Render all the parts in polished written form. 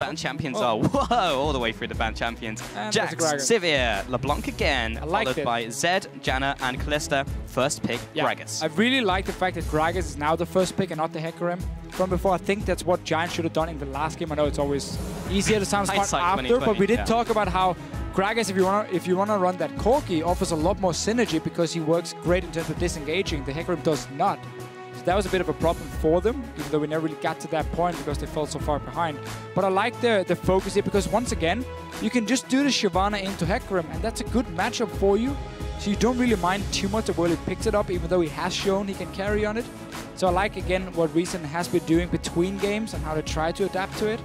Ban champions are, whoa, all the way through the ban champions. And Jax, Sivir, LeBlanc again, followed by Zed, Janna, and Callista. First pick, Gragas. I really like the fact that Gragas is now the first pick and not the Hecarim. From before, I think that's what Giants should have done in the last game. I know it's always easier to sound smart after, but we did talk about how Gragas, if you wanna run that Corki, offers a lot more synergy because he works great in terms of disengaging. The Hecarim does not. That was a bit of a problem for them, even though we never really got to that point because they fell so far behind. But I like the focus here because, once again, you can just do the Shyvana into Hecarim, and that's a good matchup for you. So you don't really mind too much that Werlyb picks it up, even though he has shown he can carry on it. So I like, again, what Reason has been doing between games and how to try to adapt to it.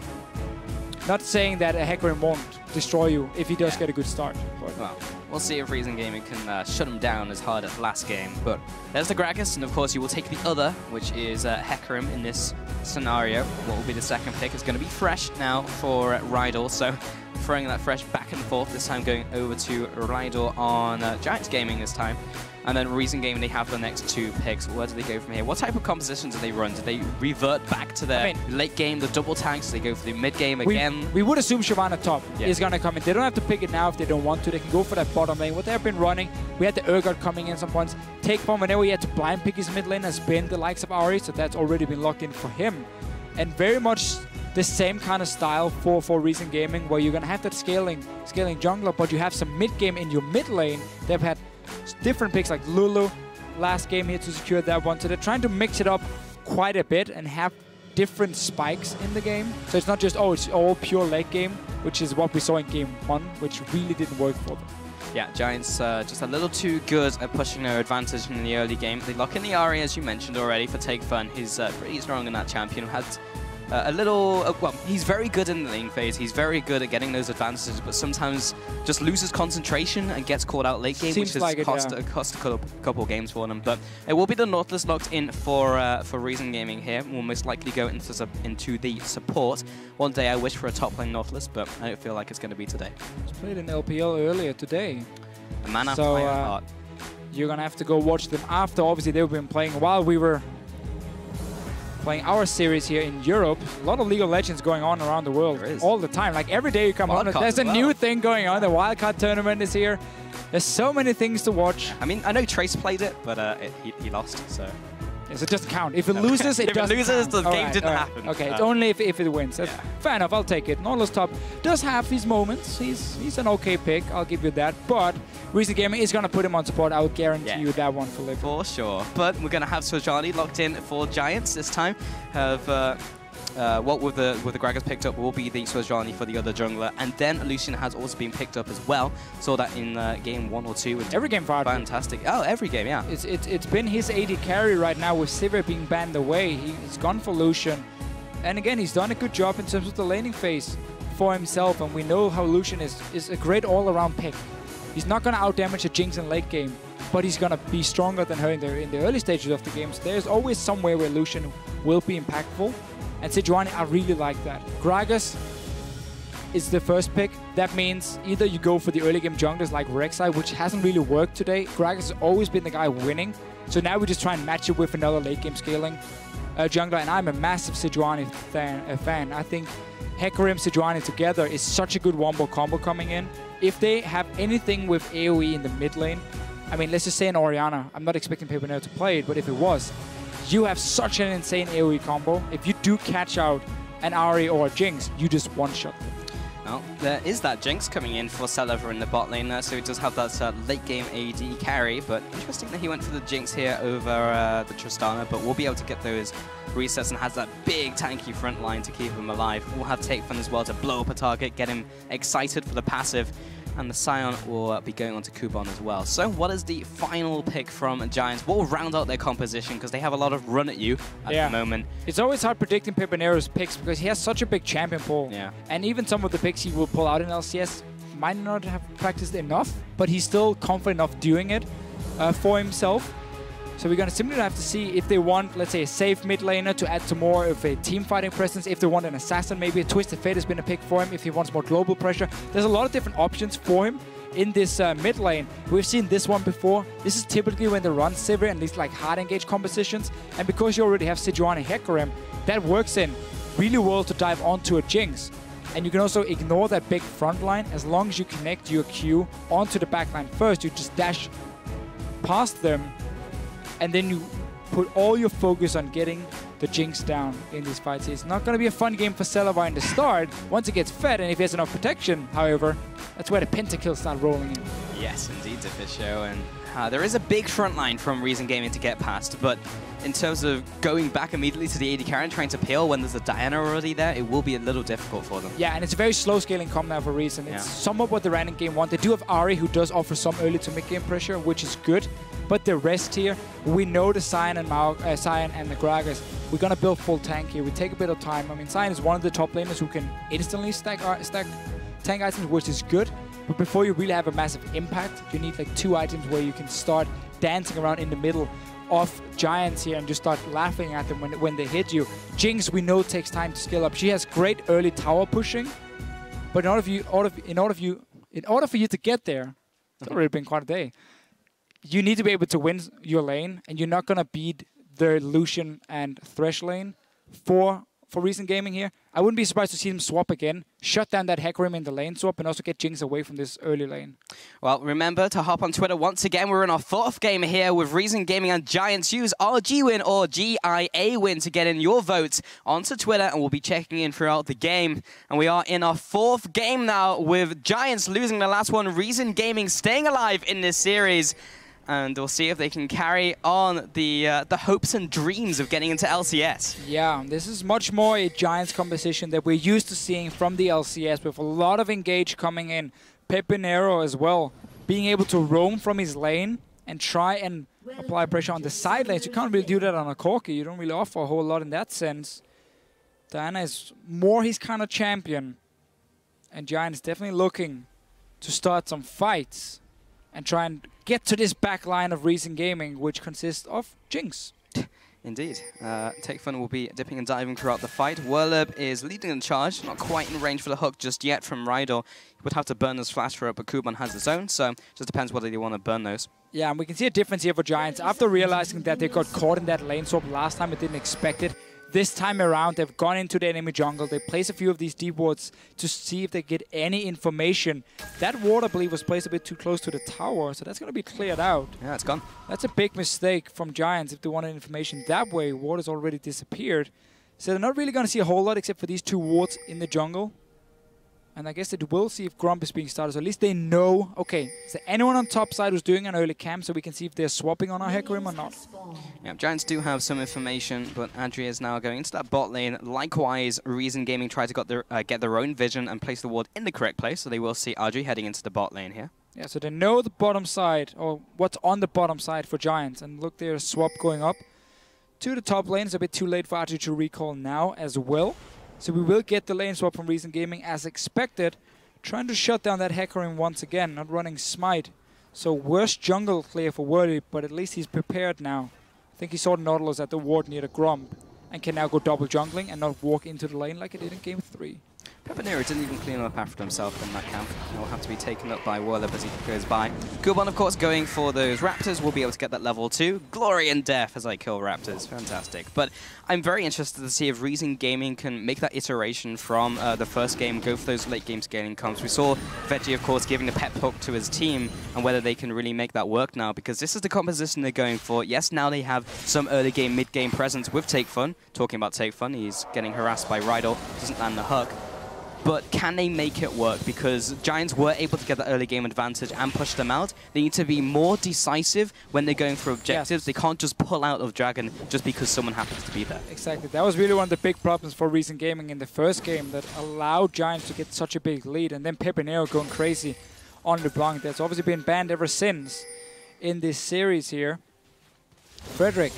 Not saying that a Hecarim won't destroy you if he does get a good start. Well, we'll see if Reason Gaming can shut him down as hard as last game. But there's the Gragas, and of course you will take the other, which is Hecarim in this scenario. What will be the second pick is going to be Fresh now for Rydle. So throwing that Fresh back and forth, this time going over to Rydle on Giants Gaming this time. And then Reason Gaming, they have the next two picks. Where do they go from here? What type of compositions do they run? Do they revert back to their late game, the double tanks? Do they go for the mid game again? We would assume Shyvana top is going to come in. They don't have to pick it now if they don't want to. They can go for that bottom lane. What they've been running, we had the Urgot coming in some points. Takefun, whenever he had to blind pick his mid lane, has been the likes of Ahri, so that's already been locked in for him. And very much the same kind of style for Reason Gaming, where you're going to have that scaling jungler, but you have some mid game in your mid lane. They've had different picks like Lulu last game here to secure that one. So they're trying to mix it up quite a bit and have different spikes in the game. So it's not just, oh, it's all pure late game, which is what we saw in game one, which really didn't work for them. Yeah, Giants just a little too good at pushing their advantage in the early game. They lock in the Ahri, as you mentioned already, for Takefun. He's pretty strong in that champion. Has a little, well, he's very good in the lane phase. He's very good at getting those advantages, but sometimes just loses concentration and gets caught out late game, which has cost a couple games for them. But it will be the Nautilus locked in for Reason Gaming here. We'll most likely go into the support. One day I wish for a top lane Nautilus, but I don't feel like it's going to be today. I was played in LPL earlier today. A man after my heart. You're going to have to go watch them after. Obviously, they've been playing while we were playing our series here in Europe. A lot of League of Legends going on around the world all the time. Like every day you come on, there's a new thing going on. The Wildcard tournament is here. There's so many things to watch. I mean, I know Trace played it, but he lost, so. Yeah, so it doesn't count. If it loses, it doesn't count. If it loses, the game didn't happen. Okay, it's only if it wins. That's fair enough, I'll take it. Nautilus top does have his moments. He's an okay pick, I'll give you that. But Reason Gaming is going to put him on support. I would guarantee you that one for Libik. For sure. But we're going to have Sejuani locked in for Giants this time. Have what with the Gragas picked up will be the Sejuani for the other jungler, and then Lucian has also been picked up as well. Saw that in game 1 or 2. Every game for Adryh. Fantastic. Oh, every game, yeah. It's been his AD carry right now with Sivir being banned away. He's gone for Lucian, and again he's done a good job in terms of the laning phase for himself. And we know how Lucian is a great all-around pick. He's not going to outdamage a Jinx in late game, but he's going to be stronger than her in the early stages of the games. There's always somewhere where Lucian will be impactful. And Sejuani, I really like that. Gragas is the first pick. That means either you go for the early game junglers like Rek'Sai, which hasn't really worked today. Gragas has always been the guy winning. So now we just try and match it with another late game scaling jungler. And I'm a massive Sejuani fan. I think Hecarim, Sejuani together is such a good wombo combo coming in. If they have anything with AoE in the mid lane, I mean, let's just say an Orianna. I'm not expecting PePiiNeRo to play it, but if it was, you have such an insane AoE combo. If you do catch out an Ahri or a Jinx, you just one-shot them. Well, there is that Jinx coming in for Celaver in the bot lane there, so he does have that late-game AD carry, but interesting that he went for the Jinx here over the Tristana, but we'll be able to get those resets and has that big tanky front line to keep him alive. We'll have Takefun as well to blow up a target, get him excited for the passive, and the Sion will be going on to Kubon as well. So what is the final pick from Giants? What will round out their composition? Because they have a lot of run at you at the moment. It's always hard predicting PePiiNeRo's picks because he has such a big champion pool. Yeah. And even some of the picks he will pull out in LCS might not have practiced enough, but he's still confident enough doing it for himself. So we're going to simply have to see if they want, let's say, a safe mid laner to add to more of a teamfighting presence, if they want an assassin, maybe a Twisted Fate has been a pick for him, if he wants more global pressure. There's a lot of different options for him in this mid lane. We've seen this one before. This is typically when they run Sivir and these like hard engage compositions. And because you already have Sejuani Hecarim, that works in really well to dive onto a Jinx. And you can also ignore that big front line. As long as you connect your Q onto the back line first, you just dash past them, and then you put all your focus on getting the Jinx down in this fight. So it's not going to be a fun game for Celaver in the start. Once it gets fed, and if he has enough protection, however, that's where the pentakills start rolling in. Yes, indeed, Deficio. And there is a big front line from Reason Gaming to get past, but in terms of going back immediately to the AD carry and trying to peel when there's a Diana already there, it will be a little difficult for them. Yeah, and it's a very slow scaling comp now for Reason. It's somewhat what the random game wants. They do have Ahri, who does offer some early to mid game pressure, which is good. But the rest here, we know the Sion and the Gragas. We're going to build full tank here. We take a bit of time. I mean, Sion is one of the top laners who can instantly stack tank items, which is good. But before you really have a massive impact, you need like two items where you can start dancing around in the middle of Giants here and just start laughing at them when they hit you. Jinx, we know, takes time to scale up. She has great early tower pushing, but in order for you to get there, it's already been quite a day. You need to be able to win your lane, and you're not gonna beat the Lucian and Thresh lane for Reason Gaming here. I wouldn't be surprised to see them swap again, shut down that Hecarim in the lane swap, and also get Jinx away from this early lane. Well, remember to hop on Twitter once again. We're in our fourth game here with Reason Gaming and Giants. Use RG win or GIA win to get in your votes onto Twitter, and we'll be checking in throughout the game. And we are in our fourth game now with Giants losing the last one, Reason Gaming staying alive in this series. And we'll see if they can carry on the hopes and dreams of getting into LCS. Yeah, this is much more a Giants composition that we're used to seeing from the LCS, with a lot of engage coming in. PePiiNeRo as well, being able to roam from his lane and try and apply pressure on the side lanes. You can't really do that on a Corki. You don't really offer a whole lot in that sense. Diana is more his kind of champion. And Giants definitely looking to start some fights and try and get to this back line of Reason Gaming, which consists of Jinx. Indeed. Takefun will be dipping and diving throughout the fight. Werlyb is leading in charge, not quite in range for the hook just yet from Rydle. He would have to burn his flash for it, but Kubon has his own, so it just depends whether they want to burn those. Yeah, and we can see a difference here for Giants. After realizing that they got caught in that lane swap last time, they didn't expect it. This time around, they've gone into the enemy jungle. They place a few of these deep wards to see if they get any information. That ward, I believe, was placed a bit too close to the tower, so that's going to be cleared out. Yeah, it's gone. That's a big mistake from Giants. If they wanted information that way, ward has already disappeared. So they're not really going to see a whole lot except for these two wards in the jungle. And I guess they will see if Grump is being started, so at least they know, okay, is there anyone on top side who's doing an early camp, so we can see if they're swapping on our Hecarim or not? Yeah, Giants do have some information, but Adryh is now going into that bot lane. Likewise, Reason Gaming tried to get their own vision and place the ward in the correct place, so they will see Adryh heading into the bot lane here. Yeah, so they know the bottom side, or what's on the bottom side for Giants, and look, there's a swap going up to the top lane. It's a bit too late for Adryh to recall now as well. So we will get the lane swap from Reason Gaming as expected. Trying to shut down that Hecarim once again, not running Smite. So worst jungle clear for Werlyb, but at least he's prepared now. I think he saw Nautilus at the ward near the Grump and can now go double jungling and not walk into the lane like he did in game 3. PePiiNeRo didn't even clean up after himself in that camp. He'll have to be taken up by Werlyb as he goes by. Kubon, of course, going for those Raptors. We'll be able to get that level 2. Glory and death as I kill Raptors. Fantastic. But I'm very interested to see if Reason Gaming can make that iteration from the first game, go for those late game scaling comps. We saw Veggie, of course, giving the pep hook to his team, and whether they can really make that work now, because this is the composition they're going for. Yes, now they have some early game, mid game presence with Takefun. Talking about Takefun, he's getting harassed by Rydle, doesn't land the hook. But can they make it work? Because Giants were able to get that early game advantage and push them out. They need to be more decisive when they're going for objectives. Yes. They can't just pull out of Dragon just because someone happens to be there. Exactly. That was really one of the big problems for Reason Gaming in the first game that allowed Giants to get such a big lead. And then PePiiNeRo going crazy on LeBlanc. That's obviously been banned ever since in this series here. Fr3deric.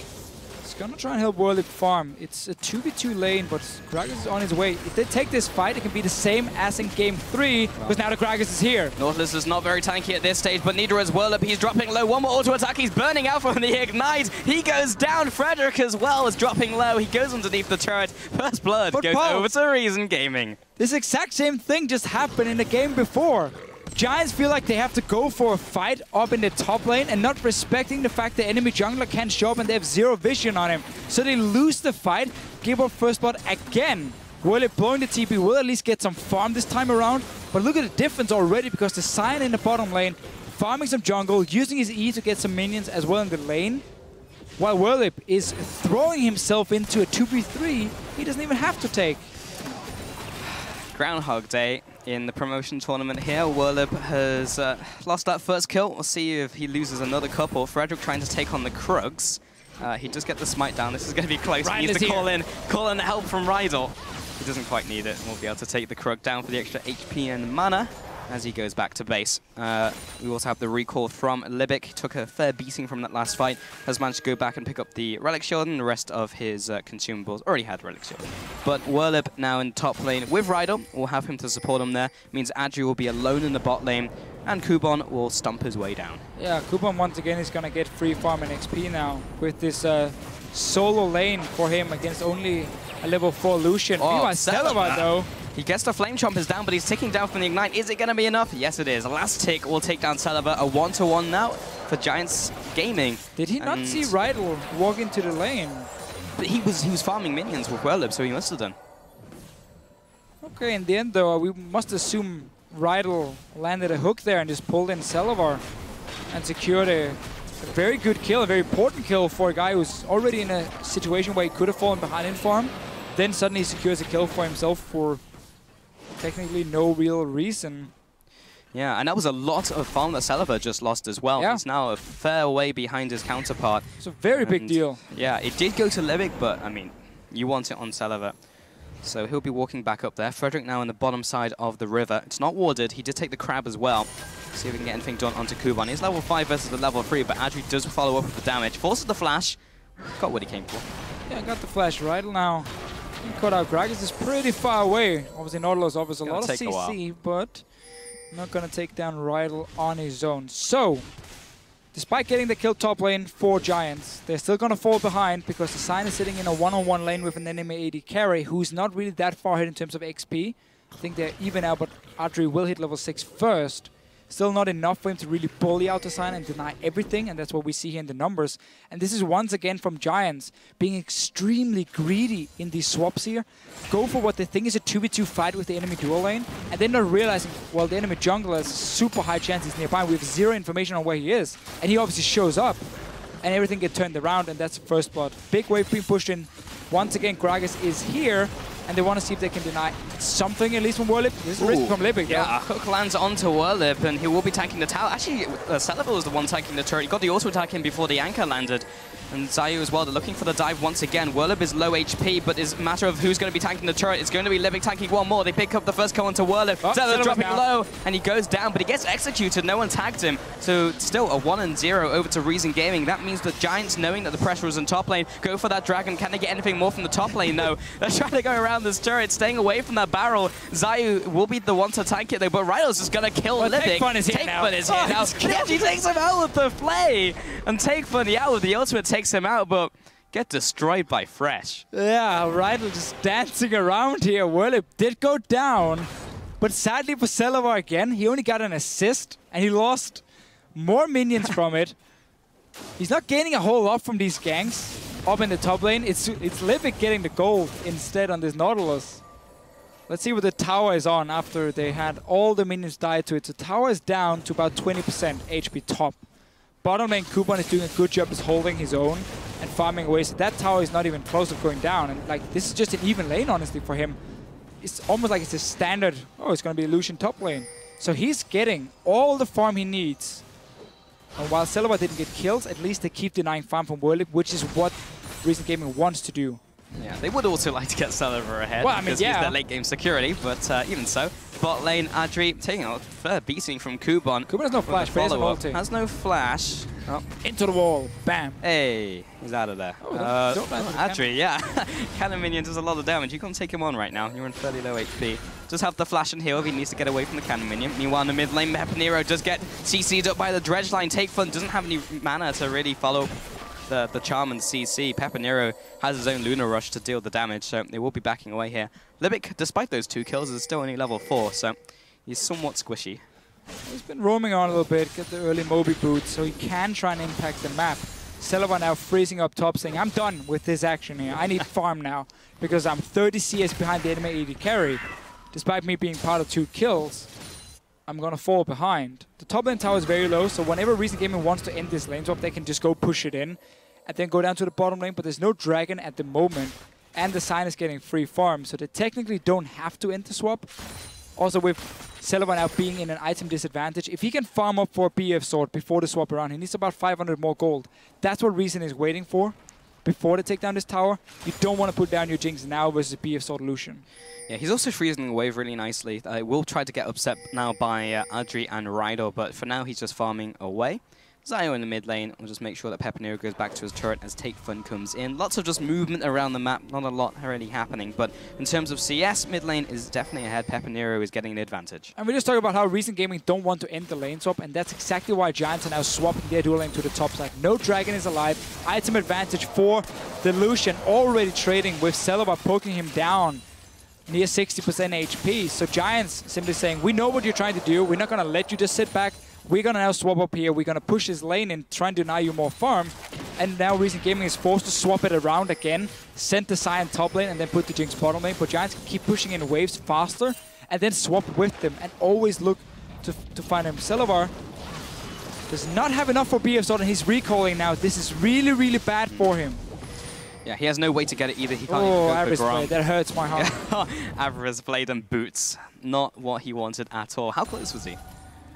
It's going to try and help Werlyb farm. It's a 2v2 lane, but Gragas is on his way. If they take this fight, it can be the same as in Game 3, because now the Gragas is here. Northless is not very tanky at this stage, but neither is Werlyb. He's dropping low. One more auto-attack. He's burning out from the Ignite. He goes down. Fr3deric as well is dropping low. He goes underneath the turret. First blood but goes over to Reason Gaming. This exact same thing just happened in the game before. Giants feel like they have to go for a fight up in the top lane and not respecting the fact the enemy jungler can't show up and they have zero vision on him. So they lose the fight, give up first blood again. Werlyb blowing the TP will at least get some farm this time around. But look at the difference already, because the Sion in the bottom lane, farming some jungle, using his E to get some minions as well in the lane. While Werlyb is throwing himself into a 2v3, he doesn't even have to take. Groundhog Day in the promotion tournament here. Werlyb has lost that first kill. We'll see if he loses another couple. Frederick trying to take on the Krugs. He just gets the smite down. This is going to be close. He needs to call in help from Rydle. He doesn't quite need it. We'll be able to take the Krug down for the extra HP and mana as he goes back to base. We also have the recall from Libik. He took a fair beating from that last fight. Has managed to go back and pick up the Relic Shield, and the rest of his consumables already had Relic Shield. But Werlyb now in top lane with Rydle. We'll have him to support him there. Means Adryh will be alone in the bot lane, and Kubon will stomp his way down. Yeah, Kubon once again is going to get free farm and XP now with this solo lane for him against only a level 4 Lucian. Oh, meanwhile, Celaver though, he gets the Flame Chompers down, but he's ticking down from the Ignite. Is it going to be enough? Yes, it is. Last tick will take down Celaver. A 1-to-1 now for Giants Gaming. Did he not see Rydle walk into the lane? But he was farming minions with Werlyb, so he must have done. Okay, in the end though, we must assume Rydle landed a hook there and just pulled in Celaver and secured a very good kill, a very important kill for a guy who's already in a situation where he could have fallen behind in farm. Then suddenly he secures a kill for himself for technically no real reason. Yeah, and that was a lot of farm that Celaver just lost as well. Yeah. He's now a fair way behind his counterpart. It's a very big deal. Yeah, it did go to Libik, but I mean, you want it on Celaver. So he'll be walking back up there. Frederick now on the bottom side of the river. It's not warded. He did take the crab as well. See if we can get anything done onto Kubon. He's level 5 versus the level 3, but Adryh does follow up with the damage. Forces the flash. Got what he came for. Yeah, got the flash right now. Cut out Gragas is pretty far away. Obviously, Nautilus offers a lot of CC, but not going to take down Rydle on his own. So, despite getting the kill top lane for Giants, they're still going to fall behind because the Sion is sitting in a one-on-one lane with an enemy AD carry who's not really that far ahead in terms of XP. I think they're even out, but Adryh will hit level 6 first. Still not enough for him to really bully out the Sion and deny everything, and that's what we see here in the numbers. And this is once again from Giants being extremely greedy in these swaps here. Go for what they think is a 2v2 fight with the enemy dual lane, and then not realizing, well, the enemy jungler has super high chances nearby. We have zero information on where he is, and he obviously shows up, and everything gets turned around, and that's the first blood. Big wave being pushed in. Once again, Gragas is here, and they want to see if they can deny something, at least from Werlyb. This is risky from Libik. Yeah, a hook lands onto Werlyb, and he will be tanking the tower. Actually, Celaver was the one tanking the turret. He got the auto-attack in before the anchor landed. And Xayoo as well, they're looking for the dive once again. Werlyb is low HP, but it's a matter of who's going to be tanking the turret. It's going to be Libik tanking one more. They pick up the first kill onto Werlyb. Oh, Celaver dropping low, and he goes down, but he gets executed. No one tagged him. So still a 1-0 over to Reason Gaming. That means the Giants, knowing that the pressure was in top lane, go for that dragon. Can they get anything more from the top lane? No. They're trying to go around this turret, staying away from that barrel. Xayoo will be the one to tank it though, but Rydle's just gonna kill Libik. Takefun is here now. He takes him out with the play! And Takefun, yeah, with the ultimate takes him out, but get destroyed by Fresh. Yeah, Rydle just dancing around here. Werlyb did go down, but sadly for Celaver again, he only got an assist, and he lost more minions from it. He's not gaining a whole lot from these ganks. Up in the top lane, it's Libik getting the gold instead on this Nautilus. Let's see what the tower is on after they had all the minions die to it. The tower is down to about 20% HP top. Bottom lane, Kubon is doing a good job, is holding his own and farming away. So that tower is not even close to going down. And like, this is just an even lane, honestly, for him. It's almost like it's a standard, oh, it's going to be Lucian top lane. So he's getting all the farm he needs. And while Celaver didn't get killed, at least they keep denying farm from Werlyb, which is what Reason Gaming wants to do. Yeah, they would also like to get Celaver ahead, well, I mean, because he's their late game security, but even so. Bot lane, Adryh taking a fair beating from Kubon. Kubon has no flash, but has no flash. Oh. Into the wall, bam. Hey, he's out of there. Oh, Adryh, yeah. Cannon minion does a lot of damage. You can't take him on right now. You're on fairly low HP. Just have the flash and heal if he needs to get away from the cannon minion. Meanwhile, in the mid lane, PePiiNeRo does get CC'd up by the dredge line. Takefun doesn't have any mana to really follow the charm and CC. PePiiNeRo has his own Lunar Rush to deal the damage, so they will be backing away here. Libik, despite those two kills, is still only level 4, so he's somewhat squishy. He's been roaming on a little bit, get the early Moby boots, so he can try and impact the map. Celaver now freezing up top, saying, I'm done with this action here. I need farm now, because I'm 30 CS behind the enemy AD carry. Despite me being part of 2 kills, I'm gonna fall behind. The top lane tower is very low, so whenever Reason Gaming wants to end this lane swap, they can just go push it in and then go down to the bottom lane, but there's no dragon at the moment, and the Sion is getting free farm, so they technically don't have to end the swap. Also, with Celaver now being in an item disadvantage, if he can farm up for a BF sword before the swap around, he needs about 500 more gold. That's what Reason is waiting for before they take down this tower. You don't want to put down your Jinx now versus BF sword Lucian. Yeah, he's also freezing the wave really nicely. We'll try to get upset now by Adryh and Rydle, but for now he's just farming away. Xayoo in the mid lane, we'll just make sure that PePiiNeRo goes back to his turret as Takefun comes in. Lots of just movement around the map, not a lot really happening, but in terms of CS, mid lane is definitely ahead. PePiiNeRo is getting an advantage. And we just talked about how Reason Gaming don't want to end the lane swap, and that's exactly why Giants are now swapping their dual lane to the top side. No dragon is alive, item advantage for the Lucian, already trading with Celaver poking him down near 60% HP. So Giants simply saying, we know what you're trying to do, we're not going to let you just sit back. We're going to now swap up here, we're going to push his lane and try and deny you more farm. And now Reason Gaming is forced to swap it around again, send the Sion top lane and then put the Jinx bottom lane. But Giants can keep pushing in waves faster and then swap with them and always look to find him. Celaver does not have enough for BF Sword and he's recalling now. This is really, really bad for him. Yeah, he has no way to get it either. He can't even go for Grom. That hurts my heart. Adryh's played and boots. Not what he wanted at all. How close was he?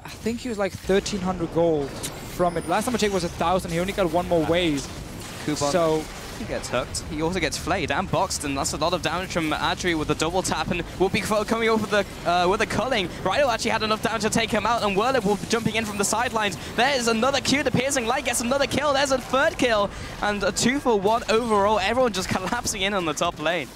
I think he was like 1,300 gold from it. Last time I checked was 1,000. He only got one more wave. Kubon, so he gets hooked. He also gets flayed and boxed, and that's a lot of damage from Adryh with the double tap. And will be coming over with the culling. Rydle actually had enough damage to take him out, and Werlyb will be jumping in from the sidelines. There is another Q. The piercing light gets another kill. There's a third kill, and a 2-for-1 overall. Everyone just collapsing in on the top lane.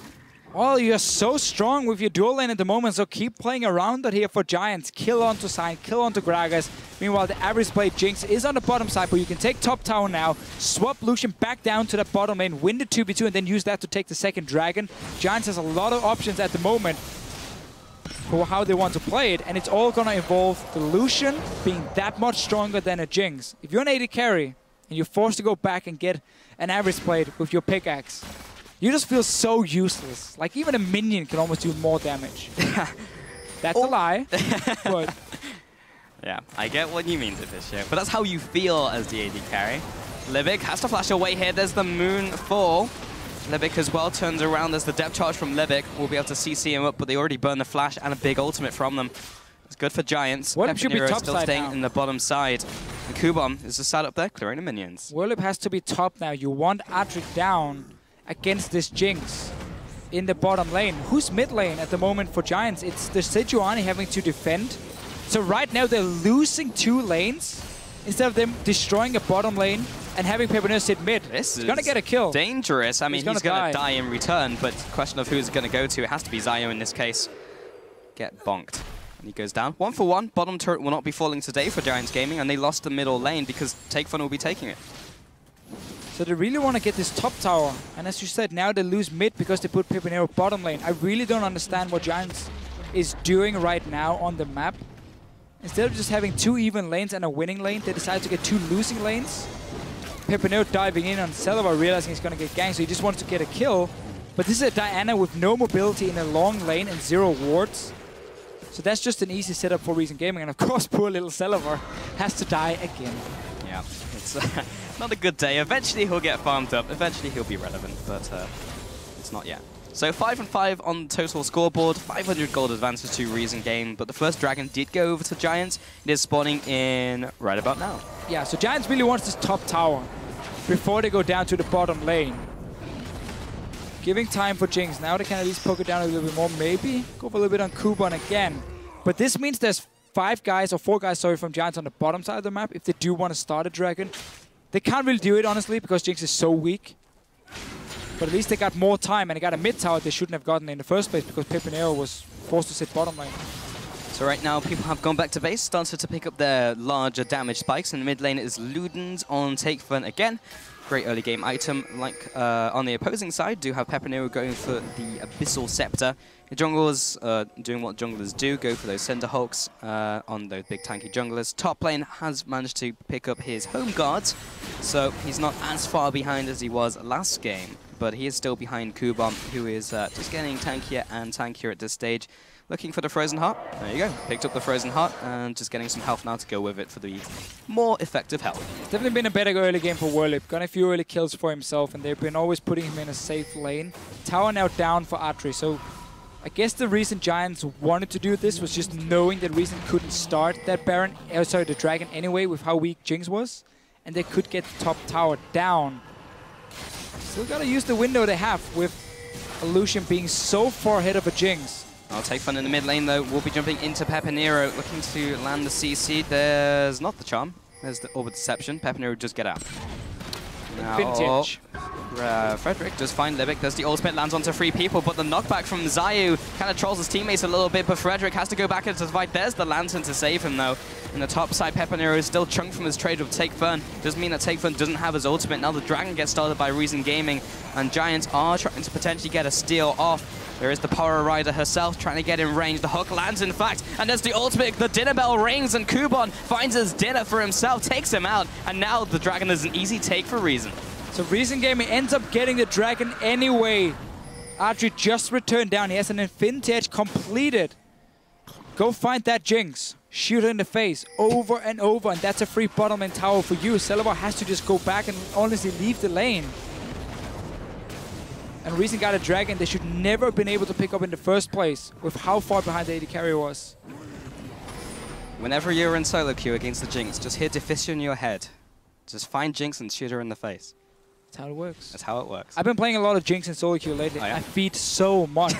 Well, you're so strong with your dual lane at the moment, so keep playing around that here for Giants. Kill onto Sion, kill onto Gragas. Meanwhile, the Adryh's played Jinx is on the bottom side, but you can take top tower now, swap Lucian back down to the bottom lane, win the 2v2, and then use that to take the second dragon. Giants has a lot of options at the moment for how they want to play it, and it's all going to involve the Lucian being that much stronger than a Jinx. If you're an AD carry, and you're forced to go back and get an Adryh's played with your pickaxe, you just feel so useless. Like, even a minion can almost do more damage. That's a lie, but... Yeah, I get what you mean to this show. But that's how you feel as the AD carry. Libik has to flash away here. There's the moon fall. Libik as well turns around. There's the depth charge from Libik. We'll be able to CC him up, but they already burned the flash and a big ultimate from them. It's good for Giants. Werlyb should be top still side staying now in the bottom side. And Kubon is just sat up there clearing the minions. Werlyb has to be top now. You want Adryh down against this Jinx in the bottom lane. Who's mid lane at the moment for Giants? It's the Sejuani having to defend. So right now they're losing 2 lanes instead of them destroying a bottom lane and having PePiiNeRo sit mid. He's going to get a kill. Dangerous. I mean, he's going to die in return, but question of who's going to go to. It has to be Xayoo in this case. Get bonked. And he goes down. 1-for-1. Bottom turret will not be falling today for Giants Gaming, and they lost the middle lane because Takefun will be taking it. So they really want to get this top tower, and as you said, now they lose mid because they put PePiiNeRo bottom lane. I really don't understand what Giants is doing right now on the map. Instead of just having 2 even lanes and a winning lane, they decide to get 2 losing lanes. PePiiNeRo diving in on Celaver, realizing he's going to get ganked, so he just wants to get a kill. But this is a Diana with no mobility in a long lane and 0 wards. So that's just an easy setup for Reason Gaming, and of course poor little Celaver has to die again. Yeah, it's... not a good day. Eventually he'll get farmed up. Eventually he'll be relevant, but it's not yet. So 5-5 on total scoreboard. 500 gold advances to Reason Gaming, but the first dragon did go over to Giants. It is spawning in right about now. Yeah, so Giants really wants this top tower before they go down to the bottom lane. Giving time for Jinx. Now they can at least poke it down a little bit more, maybe. Go for a little bit on Kubon again. But this means there's 4 guys, from Giants on the bottom side of the map if they do want to start a dragon. They can't really do it, honestly, because Jinx is so weak. But at least they got more time, and they got a mid tower they shouldn't have gotten in the first place because PePiiNeRo was forced to sit bottom lane. So right now, people have gone back to base, started to pick up their larger damage spikes. In the mid lane is Ludens on Takefun again. Great early game item. Like on the opposing side, do have PePiiNeRo going for the Abyssal Scepter. The junglers doing what junglers do, go for those Cinder Hulks on those big tanky junglers. Top lane has managed to pick up his home guards, so he's not as far behind as he was last game. But he is still behind Kubon, who is just getting tankier and tankier at this stage. Looking for the Frozen Heart. There you go. Picked up the Frozen Heart and just getting some health now to go with it for the more effective health. It's definitely been a better early game for Werlyb. Got a few early kills for himself, and they've been always putting him in a safe lane. Tower now down for Adryh, so I guess the reason Giants wanted to do this was just knowing that Reason couldn't start that Baron, sorry, the Dragon anyway, with how weak Jinx was, and they could get the top tower down. Still gotta use the window they have with Lucian being so far ahead of a Jinx. I'll take fun in the mid lane though. We'll be jumping into PePiiNeRo, looking to land the CC. There's not the charm. There's the Orb of Deception. PePiiNeRo just get out. Now, vintage. Fr3deric does find Libik. There's the ultimate, lands onto three people, but the knockback from Xayoo kind of trolls his teammates a little bit, but Fr3deric has to go back into the fight. There's the lantern to save him though. In the top side, PePiiNeRo is still chunked from his trade with Takefun. Doesn't mean that Takefun doesn't have his ultimate. Now the Dragon gets started by Reason Gaming, and Giants are trying to potentially get a steal off. There is the Power Rider herself trying to get in range. The hook lands, in fact, and there's the ultimate. The dinner bell rings, and Kubon finds his dinner for himself, takes him out, and now the Dragon is an easy take for Reason. So Reason Gaming ends up getting the Dragon anyway. Adryh just returned down. He has an Infinity Edge completed. Go find that Jinx. Shoot her in the face over and over, and that's a free bottom lane tower for you. Celaver has to just go back and honestly leave the lane. And Reason got a Dragon they should never have been able to pick up in the first place with how far behind the AD carry was. Whenever you're in solo queue against the Jinx, just hear Deficio in your head. Just find Jinx and shoot her in the face. That's how it works. That's how it works. I've been playing a lot of Jinx in solo queue lately. Oh, yeah? I feed so much.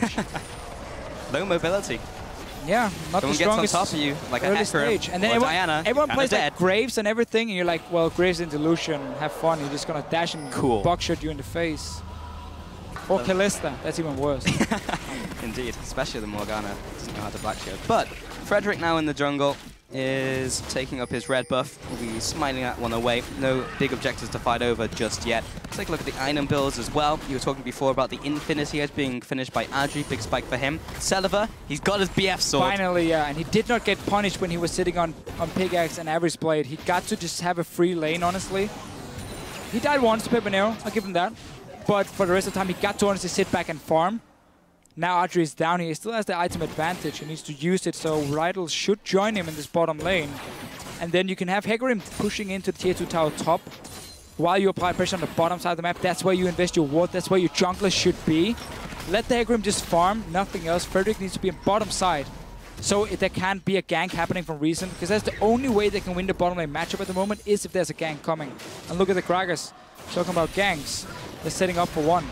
Low mobility. Yeah, not the strongest. Someone gets on top of you, like an Hecarim and then everyone plays like Graves and everything, and you're like, well, Graves in Delusion, have fun. You're just gonna dash and buckshot you in the face. Or Callista, that's even worse. Indeed, especially the Morgana doesn't know how to black shield. But Fr3deric now in the jungle is taking up his red buff. We'll be smiling that one away. No big objectives to fight over just yet. Take a look at the item builds as well. You were talking before about the Infinity Edge being finished by Adryh. Big spike for him. Celaver, he's got his BF sword. Finally, yeah, and he did not get punished when he was sitting on Pickaxe and Average Blade. He got to just have a free lane, honestly. He died once to PePiiNeRo, I'll give him that. But for the rest of the time, he got to honestly sit back and farm. Now Adryh is down here. He still has the item advantage. He needs to use it, so Rydle should join him in this bottom lane. And then you can have Hecarim pushing into the tier 2 tower top while you apply pressure on the bottom side of the map. That's where you invest your ward. That's where your jungler should be. Let the Hecarim just farm, nothing else. Fr3deric needs to be on bottom side. So there can't be a gank happening from Reason, because that's the only way they can win the bottom lane matchup at the moment, is if there's a gank coming. And look at the Gragas. Talking about ganks, they're setting up for one.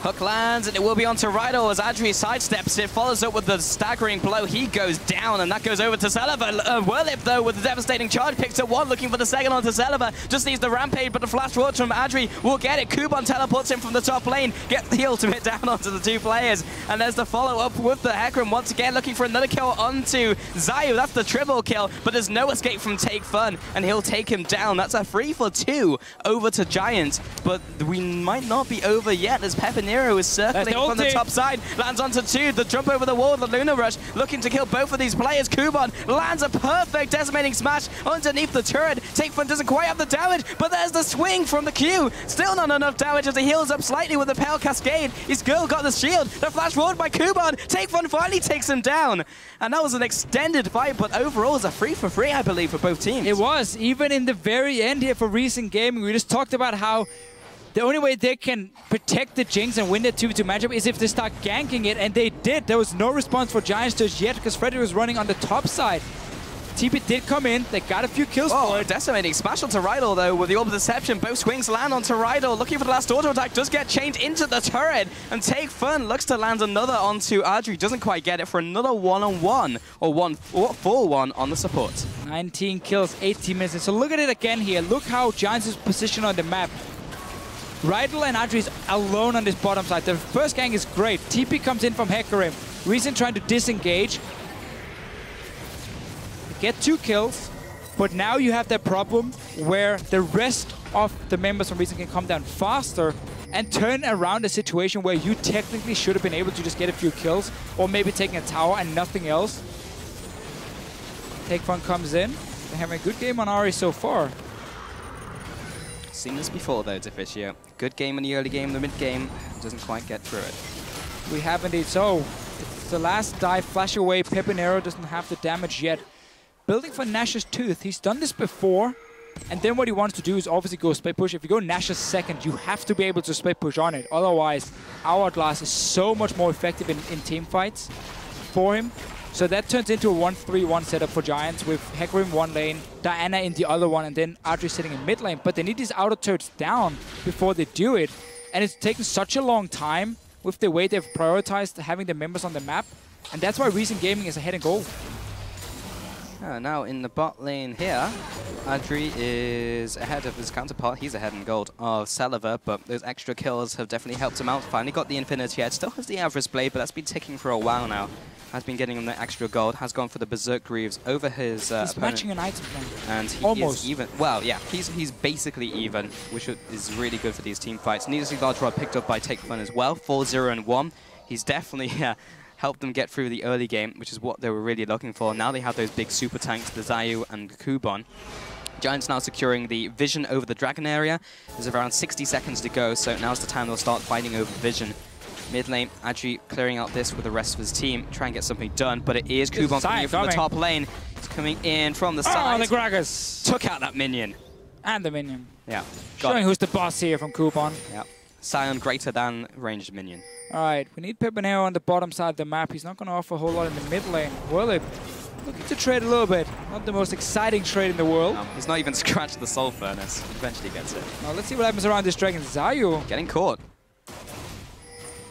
Hook lands, and it will be onto Rydle as Adryh sidesteps it, follows up with the staggering blow. He goes down, and that goes over to Celaver. Werlyb, though, with the devastating charge, picks up one, looking for the second onto Celaver. Just needs the rampage, but the flash roar from Adryh will get it. Kubon teleports him from the top lane, gets the ultimate down onto the two players. And there's the follow-up with the Hecarim once again, looking for another kill onto Xayoo. That's the triple kill, but there's no escape from Takefun, and he'll take him down. That's a 3-for-2 over to Giants, but we might not be over yet as PePiiNeRo is circling from the top side, lands onto two, the jump over the wall, the Luna Rush, looking to kill both of these players. Kubon lands a perfect decimating smash underneath the turret. Takefun doesn't quite have the damage, but there's the swing from the Q. Still not enough damage as he heals up slightly with the Pale Cascade. He's still got the shield, the flash forward by Kubon. Takefun finally takes him down. And that was an extended fight, but overall it was a 3-for-3, I believe, for both teams. It was, even in the very end here for Reason Gaming. We just talked about how the only way they can protect the Jinx and win the 2v2 matchup is if they start ganking it, and they did. There was no response for Giants just yet because Fr3deric was running on the top side. TP did come in, they got a few kills for it. Decimating smash onto Rydle though with the Orb of Deception. Both swings land onto Rydle, looking for the last auto attack, does get chained into the turret, and Takefun looks to land another onto Adryh, doesn't quite get it for another 1-on-1, or full one on the support. 19 kills, 18 misses. So look at it again here, look how Giants is positioned on the map. Rydle and Adryh is alone on this bottom side. The first gank is great. TP comes in from Hecarim. Reason trying to disengage. get 2 kills, but now you have that problem where the rest of the members from Reason can come down faster and turn around a situation where you technically should have been able to just get a few kills or maybe taking a tower and nothing else. Takefun comes in. They're having a good game on Ahri so far. Seen this before though, Deficio. Good game in the early game, the mid game, doesn't quite get through it. We have indeed. So, it's the last dive, flash away. PePiiNeRo doesn't have the damage yet. Building for Nash's Tooth, he's done this before. And then what he wants to do is obviously go split push. If you go Nash's second, you have to be able to split push on it. Otherwise, Hourglass is so much more effective in team fights for him. So that turns into a 1-3-1 setup for Giants with Hecarim one lane, Diana in the other one, and then Adryh sitting in mid lane. But they need these outer turrets down before they do it. And it's taken such a long time with the way they've prioritized having the members on the map. And that's why Reason Gaming is ahead in goal. Now in the bot lane here, Adryh is ahead of his counterpart. He's ahead in gold of Celaver, but those extra kills have definitely helped him out. Finally got the Infinity Edge. Still has the Avarice Blade, but that's been ticking for a while now. Has been getting him the extra gold. Has gone for the Berserk Greaves over his opponent. He's matching an item. And he is even. Well, yeah, he's basically even, which is really good for these team fights. Needlessly large rod picked up by Takefun as well. 4-0-1. He's definitely helped them get through the early game, which is what they were really looking for. Now they have those big super tanks, the Xayoo and Kubon. Giants now securing the Vision over the Dragon area. There's around 60 seconds to go, so now's the time they'll start fighting over Vision. Mid lane, Adryh clearing out this with the rest of his team, try and get something done, but it is Kubon coming in from the top lane. He's coming in from the side. Oh, the Gragas! Took out that minion. And the minion. Yeah. Showing who's the boss here from Kubon. Yeah. Sion greater than ranged minion. Alright, we need PePiiNeRo on the bottom side of the map. He's not going to offer a whole lot in the mid lane. Werlyb looking to trade a little bit. Not the most exciting trade in the world. No, he's not even scratched the Soul Furnace. Eventually gets it. Now let's see what happens around this dragon. Xayoo getting caught.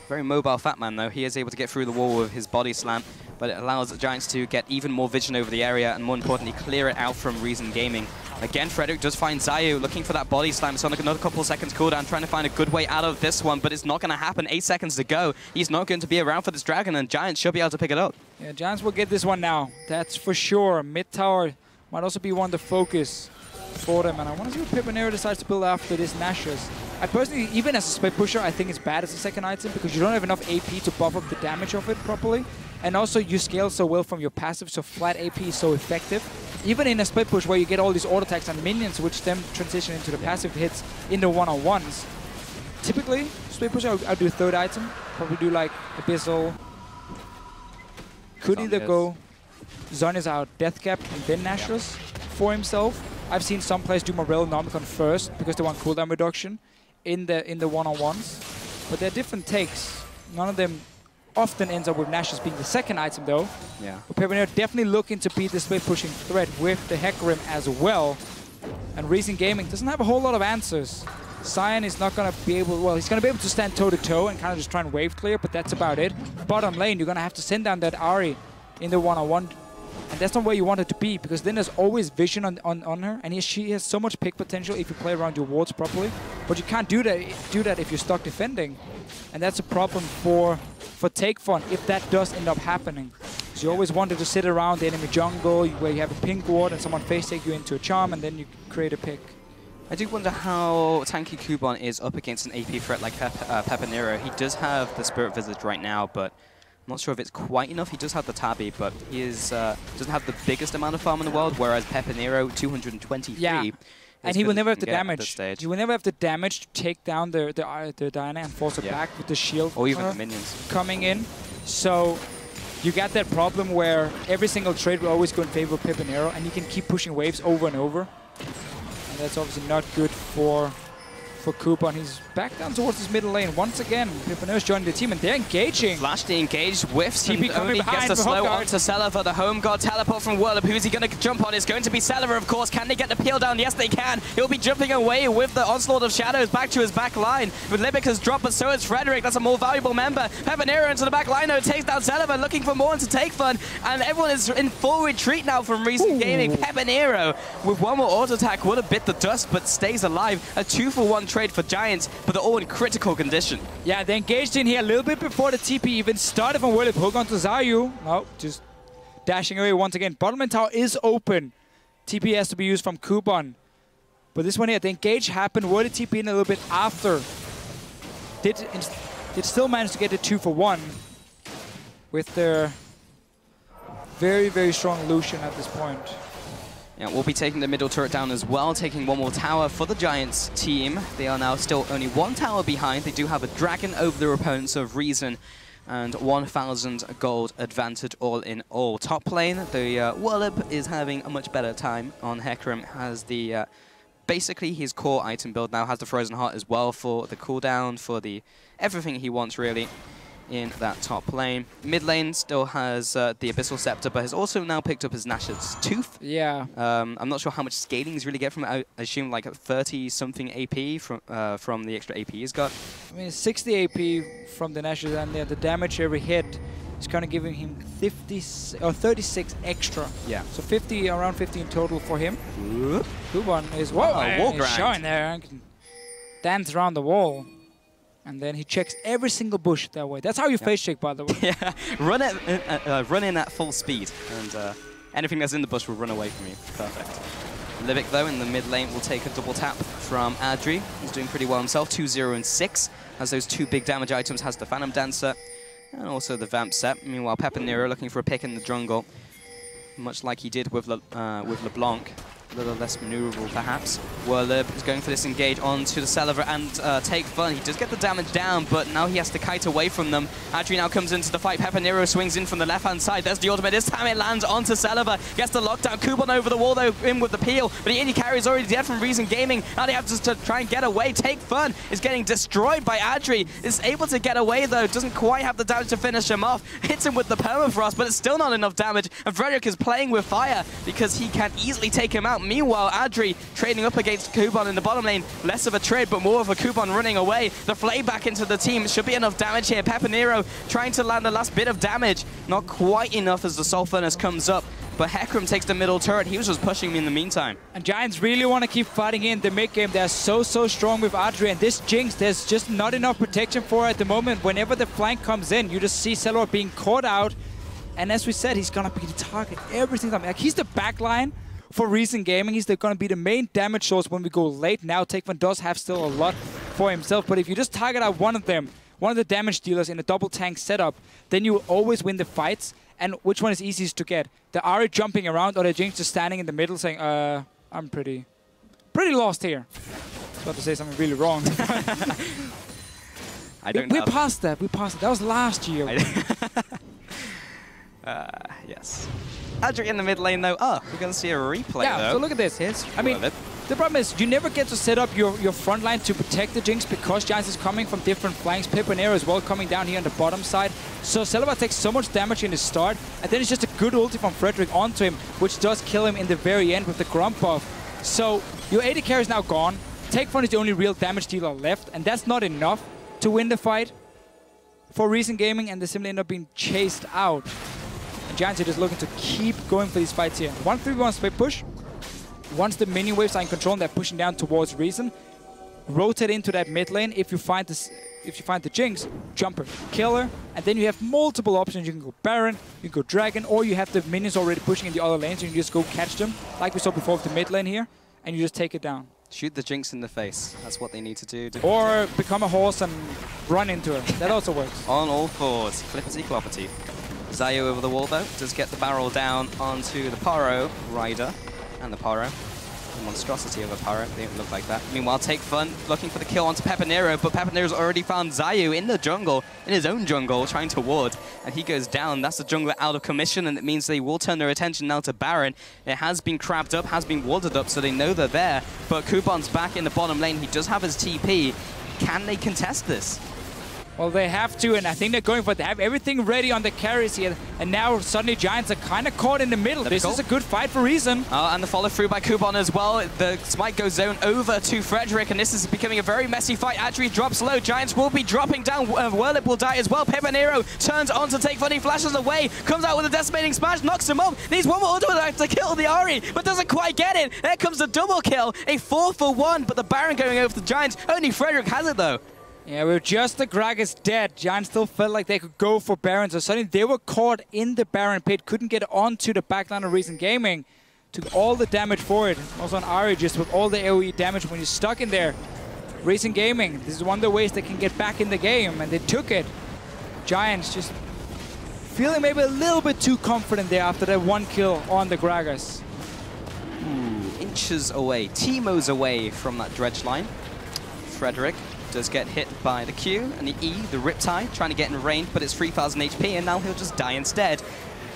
Very mobile Fat Man though. He is able to get through the wall with his body slam, but it allows the Giants to get even more vision over the area and more importantly clear it out from Reason Gaming. Again, Fr3deric does find Xayoo looking for that body slam. It's on another couple of seconds cooldown, trying to find a good way out of this one, but it's not going to happen. 8 seconds to go. He's not going to be around for this dragon, and Giants should be able to pick it up. Yeah, Giants will get this one now. That's for sure. Mid tower might also be one to focus for them, and I want to see what PePiiNeRo decides to build after this Nashor's. I personally, even as a split pusher, I think it's bad as a second item because you don't have enough AP to buff up the damage of it properly. And also, you scale so well from your passive, so flat AP is so effective. Even in a split push where you get all these auto attacks on minions, which then transition into the passive hits in the one-on-ones. Typically, split pusher, I'll do a third item. Probably do like Abyssal. Could either go Zon is out, Death Cap, and then Nashor's for himself. I've seen some players do Morel Nomicon first because they want cooldown reduction in the one-on-ones, but they're different takes. None of them often ends up with Nashor's being the second item though. Yeah. But PePiiNeRo definitely looking to beat this split pushing threat with the Hecarim as well. And Reason Gaming doesn't have a whole lot of answers. Sion is not gonna be able, well, he's gonna be able to stand toe to toe and kind of just try and wave clear, but that's about it. Bottom lane, you're gonna have to send down that Ahri in the one-on-one. And that's not where you want it to be, because then there's always vision on her, and she has so much pick potential if you play around your wards properly. But you can't do that if you're stuck defending, and that's a problem for Takefun if that does end up happening. Because you always wanted to sit around the enemy jungle where you have a pink ward and someone face take you into a charm, and then you create a pick. I do wonder how tanky Kubon is up against an AP threat like PePiiNeRo. He does have the Spirit Visage right now, but not sure if it's quite enough. He does have the Tabby, but he is doesn't have the biggest amount of farm in the world, whereas PePiiNeRo, 223. Yeah, and he will never have the damage. You will never have the damage to take down the Diana and force it back with the shield. Or even the minions. Coming in. So you got that problem where every single trade will always go in favor of PePiiNeRo, and you can keep pushing waves over and over. And that's obviously not good for Kubon. He's back down towards his middle lane once again. PePiiNeRo's joining the team and they're engaging. Flash the engaged, whiffs, and only gets the slow on to Celaver. The home guard teleport from Werlyb. Who's he going to jump on? It's going to be Celaver, of course. Can they get the peel down? Yes, they can. He'll be jumping away with the onslaught of shadows back to his back line. But Libik has dropped, but so is Fr3deric. That's a more valuable member. PePiiNeRo into the back line though, takes down Celaver, looking for more into Takefun. And everyone is in full retreat now from Reason Gaming. PePiiNeRo with one more auto attack would have bit the dust, but stays alive. A 2-for-1 trade for Giants, but they're all in critical condition. Yeah, they engaged in here a little bit before the TP even started from Werlyb. Hook onto Xayoo. No, just dashing away once again. Bottom lane tower is open. TP has to be used from Kubon. But this one here, the engage happened. Were the TP in a little bit after. Did still manage to get the 2-for-1 with their very, very strong Lucian at this point. Yeah, we'll be taking the middle turret down as well, taking one more tower for the Giants team. They are now still only one tower behind. They do have a dragon over their opponents of Reason and 1,000 gold advantage all in all. Top lane, the Werlyb is having a much better time on Hecarim. Has the basically his core item build now, has the Frozen Heart as well for the cooldown, for the everything he wants really in that top lane. Mid lane still has the Abyssal Scepter, but has also now picked up his Nashor's Tooth. Yeah. I'm not sure how much scaling he's really get from it. I assume like 30-something AP from the extra AP he's got. I mean, 60 AP from the Nashor's, and the damage every hit is kind of giving him 50 or 36 extra. Yeah. So 50, around 50 in total for him. Kubon is shine there and dance around the wall. And then he checks every single bush that way. That's how you face check, by the way. Yeah, run in at full speed, and anything that's in the bush will run away from you. Perfect. Libik, though, in the mid lane will take a double tap from Adryh. He's doing pretty well himself, 2, 0, and 6. Has those two big damage items, has the Phantom Dancer, and also the Vamp set. Meanwhile, PePiiNeRo looking for a pick in the jungle, much like he did with LeBlanc. A little less maneuverable, perhaps. Werlyb is going for this engage onto the Celaver and Takefun. He does get the damage down, but now he has to kite away from them. Adryh now comes into the fight. PePiiNeRo swings in from the left-hand side. There's the ultimate. This time it lands onto Celaver. Gets the lockdown. Kubon over the wall, though, in with the peel. But the indie carry is already dead from Reason Gaming. Now they have to try and get away. Takefun is getting destroyed by Adryh. Is able to get away, though. Doesn't quite have the damage to finish him off. Hits him with the permafrost, but it's still not enough damage. And Fr3deric is playing with fire because he can easily take him out. Meanwhile, Adryh trading up against Kubon in the bottom lane. Less of a trade, but more of a Kubon running away. The flay back into the team. Should be enough damage here. PePiiNeRo trying to land the last bit of damage. Not quite enough as the Soul Furnace comes up. But Hecarim takes the middle turret. He was just pushing me in the meantime. And Giants really want to keep fighting in the mid game. They're so strong with Adryh. And this Jinx, there's just not enough protection for her at the moment. Whenever the flank comes in, you just see Celaver being caught out. And as we said, he's going to be the target every single time. Like, he's the back line for Reason Gaming. He's going to be the main damage source when we go late. Now Takefun does have still a lot for himself, but if you just target out one of them, one of the damage dealers in a double tank setup, then you will always win the fights. And which one is easiest to get? The Ahri jumping around or the Jinx just standing in the middle saying, I'm pretty lost here. I was about to say something really wrong. We passed that. That was last year. Yes. Adryh in the mid lane, though. Oh, we're going to see a replay, though. So look at this. The problem is you never get to set up your front line to protect the Jinx because Giants is coming from different flanks. PePiiNeRo as well coming down here on the bottom side. So Celaver takes so much damage in the start, and then it's just a good ulti from Fr3deric onto him, which does kill him in the very end with the Grump buff. So your AD carry is now gone. Takefun is the only real damage dealer left, and that's not enough to win the fight for Reason Gaming, and they simply end up being chased out. Giants are just looking to keep going for these fights here. 1-3-1 split push. Once the minion waves are in control and they're pushing down towards Reason, rotate into that mid lane. If you find the Jinx, jump her, kill her, and then you have multiple options. You can go Baron, you can go Dragon, or you have the minions already pushing in the other lanes, so you can just go catch them, like we saw before with the mid lane here, and you just take it down. Shoot the Jinx in the face. That's what they need to do. Or become a horse and run into her. That also works. On all fours, flippity-cloppity. Xayoo over the wall, though, does get the barrel down onto the Pyro Rider, and the Pyro. The monstrosity of a Pyro, they don't look like that. Meanwhile, Takefun looking for the kill onto PePiiNeRo, but PePiiNeRo's already found Xayoo in the jungle, in his own jungle, trying to ward, and he goes down. That's the jungler out of commission, and it means they will turn their attention now to Baron. It has been crabbed up, has been warded up, so they know they're there, but Kubon's back in the bottom lane. He does have his TP. Can they contest this? Well, they have to, and I think they're going for it. They have everything ready on the carries here, and now suddenly Giants are kind of caught in the middle. This is a good fight for Reason. And the follow-through by Kubon as well. The smite goes zone over to Fr3deric, and this is becoming a very messy fight. Adryh drops low. Giants will be dropping down. Werlyb will die as well. PePiiNeRo turns on to Takefun. He flashes away, comes out with a decimating smash, knocks him up. Needs one more ultimate to kill the Ahri, but doesn't quite get it. There comes the double kill, a 4-for-1, but the Baron going over to the Giants. Only Fr3deric has it, though. Yeah, we were just the Gragas dead. Giants still felt like they could go for Baron, so suddenly they were caught in the Baron pit, couldn't get onto the backline of Reason Gaming. Took all the damage for it. Also on Ahri, just with all the AoE damage when you're stuck in there. Reason Gaming, this is one of the ways they can get back in the game, and they took it. Giants just feeling maybe a little bit too confident there after that one kill on the Gragas. Ooh, inches away, Teemo's away from that dredge line. Fr3deric does get hit by the Q and the E, the Riptide, trying to get in range, but it's 3,000 HP, and now he'll just die instead.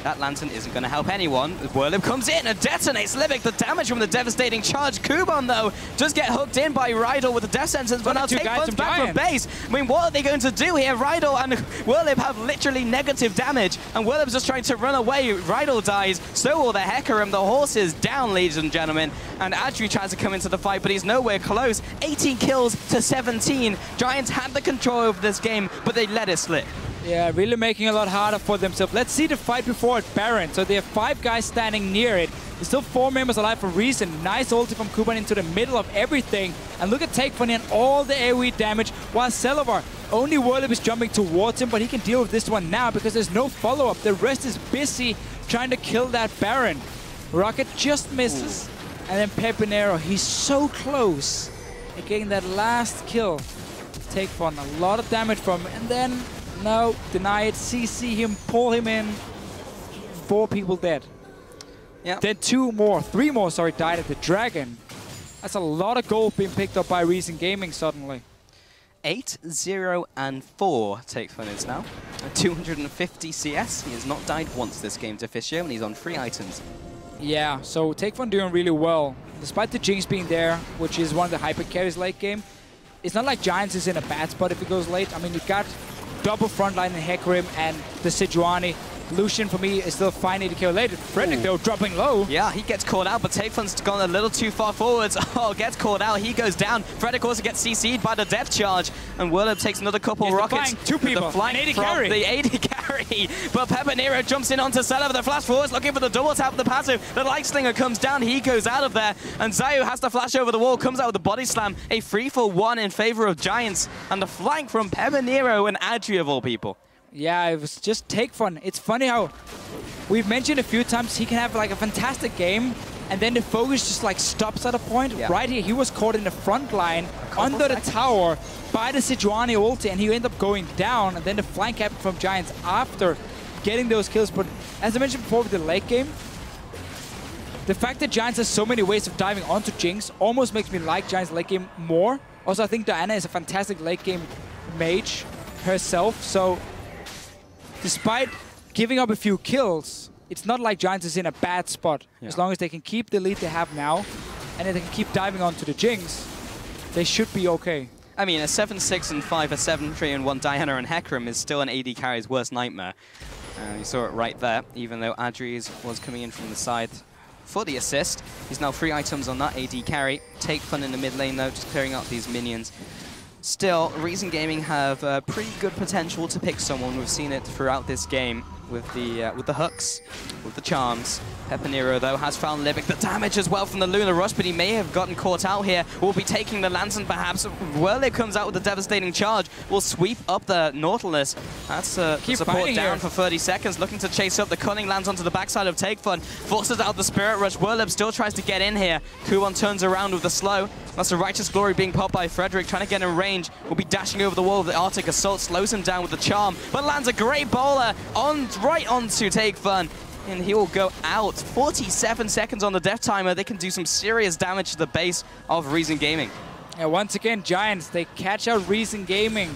That Lantern isn't going to help anyone. Werlyb comes in and detonates Libik. The damage from the devastating charge. Kubon, though, does get hooked in by Rydle with the death sentence, but now Takefun's back from base. I mean, what are they going to do here? Rydle and Werlyb have literally negative damage, and Werlyb's just trying to run away. Rydle dies, so will the Hecarim. The horse is down, ladies and gentlemen, and Adryh tries to come into the fight, but he's nowhere close. 18 kills to 17. Giants had the control of this game, but they let it slip. Yeah, really making it a lot harder for themselves. Let's see the fight before at Baron. So they have 5 guys standing near it. There's still 4 members alive for Reason. Nice ulti from Kubon into the middle of everything. And look at Takefun and all the AoE damage, while Celaver, only Werlyb is jumping towards him, but he can deal with this one now because there's no follow-up. The rest is busy trying to kill that Baron. Rocket just misses. Ooh. And then PePiiNeRo, he's so close at getting that last kill. Takefun, a lot of damage from him. And then... no, deny it, CC him, pull him in. 4 people dead. Yep. Then 3 more, died at the Dragon. That's a lot of gold being picked up by Reason Gaming suddenly. 8, 0, and 4 Takefun is now. 250 CS, he has not died once this game, Deficio, and he's on 3 items. Yeah, so Takefun doing really well. Despite the Jinx being there, which is one of the hyper carries late game, it's not like Giants is in a bad spot if it goes late. I mean, you got double frontline in Hecarim and the Sejuani. Lucian, for me, is still fine 80k later. Frederick, though, dropping low. Yeah, he gets caught out, but Takefun's gone a little too far forwards. Oh, gets caught out. He goes down. Frederick also gets CC'd by the depth charge. And Werlyb takes another couple rockets. Flying. 2 people. The flying 80 carry. The 80 carry. But PePiiNeRo jumps in onto Celaver. The flash forwards looking for the double tap of the passive. The Lightslinger comes down. He goes out of there. And Xayoo has to flash over the wall. Comes out with a body slam. A 3-for-1 in favor of Giants. And the flank from PePiiNeRo and Adryh, of all people. Yeah, it was just Takefun. It's funny how we've mentioned a few times he can have like a fantastic game, and then the focus just like stops at a point. Yeah. Right here, he was caught in the front line, under the tower, by the Sejuani ulti, and he ended up going down, and then the flank happened from Giants after getting those kills. But as I mentioned before with the late game, the fact that Giants has so many ways of diving onto Jinx almost makes me like Giants late game more. Also, I think Diana is a fantastic late game mage herself, so despite giving up a few kills, it's not like Giants is in a bad spot. Yeah. As long as they can keep the lead they have now, and if they can keep diving onto the Jinx, they should be okay. I mean, a 7-6 and 5, a 7-3 and 1 Diana and Hecarim is still an AD carry's worst nightmare. You saw it right there, even though Adryh was coming in from the side for the assist. He's now 3 items on that AD carry. Takefun in the mid lane though, just clearing out these minions. Still, Reason Gaming have pretty good potential to pick someone. We've seen it throughout this game with the hooks, with the charms. PePiiNeRo, though, has found Libik. The damage as well from the Lunar Rush, but he may have gotten caught out here. Will be taking the Lantern, perhaps. Werlyb comes out with a devastating charge. Will sweep up the Nautilus. That's support down for 30 seconds. Looking to chase up. The Cunning lands onto the backside of Takefun. Forces out the Spirit Rush. Werlyb still tries to get in here. Kubon turns around with the slow. That's a Righteous Glory being popped by Fr3deric, trying to get in range. Will be dashing over the wall of the Arctic Assault, slows him down with the charm, but lands a great bowler on right onto Takefun, and he will go out. 47 seconds on the death timer. They can do some serious damage to the base of Reason Gaming. Yeah, once again, Giants, they catch out Reason Gaming.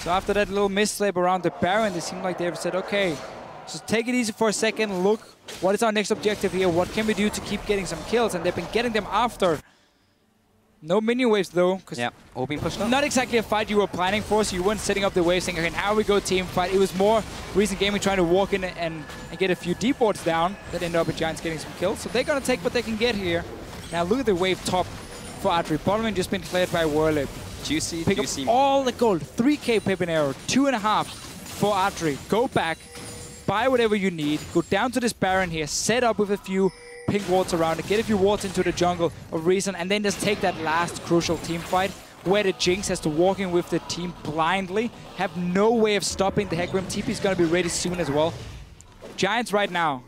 So after that little misstep around the Baron, they seem like they've said, okay, just take it easy for a second, look, what is our next objective here? What can we do to keep getting some kills? And they've been getting them after. No minion waves though, because all being pushed up. Not exactly a fight you were planning for, so you weren't setting up the waves saying, okay, now we go team fight. It was more Reason Gaming trying to walk in and get a few deep boards down that ended up with Giants getting some kills. So they're going to take what they can get here. Now look at the wave top for Adryh. Bottoming just been cleared by Werlyb. Juicy, pick juicy. Up all the gold. 3k PePiiNeRo, 2.5 for Adryh. Go back, buy whatever you need, go down to this Baron here, set up with a few pink wards around it, get a few wards into the jungle of Reason, and then just take that last crucial team fight where the Jinx has to walk in with the team blindly, have no way of stopping the Hecarim. TP is going to be ready soon as well. Giants right now,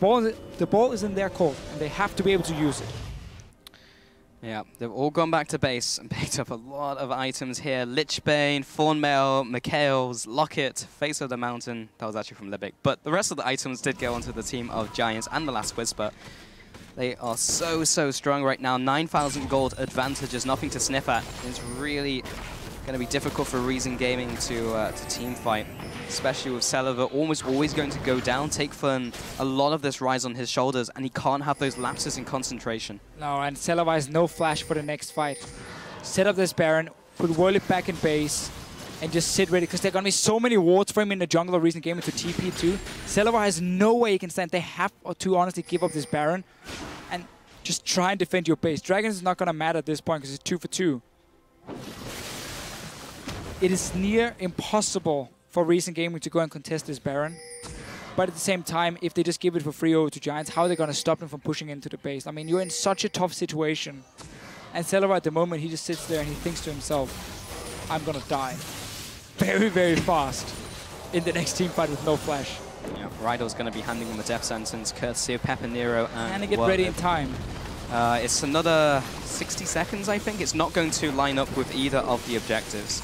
the ball is in their court, and they have to be able to use it. Yeah, they've all gone back to base and picked up a lot of items here. Lichbane, Thornmail, Mikhail's, Locket, Face of the Mountain. That was actually from Libik. But the rest of the items did go onto the team of Giants and the Last Whisper. They are so, so strong right now. 9,000 gold advantage is nothing to sniff at. It's really going to be difficult for Reason Gaming to team fight, especially with Celaver almost always going to go down. Takefun, a lot of this rides on his shoulders, and he can't have those lapses in concentration. No, and Celaver has no flash for the next fight. Set up this Baron, put Werlyb back in base, and just sit ready, because there are going to be so many wards for him in the jungle of Reason Gaming to TP too. Celaver has no way he can stand. They have to honestly give up this Baron and just try and defend your base. Dragons is not going to matter at this point, because it's 2 for 2. It is near impossible for Reason Gaming to go and contest this Baron. But at the same time, if they just give it for free over to Giants, how are they going to stop them from pushing into the base? I mean, you're in such a tough situation. And Celaver at the moment, he just sits there and he thinks to himself, I'm going to die very, very fast in the next team fight with no flash. Yeah, Rydle's going to be handing him a death sentence, courtesy of PePiiNeRo. And they get ready in time. It's another 60 seconds, I think. It's not going to line up with either of the objectives.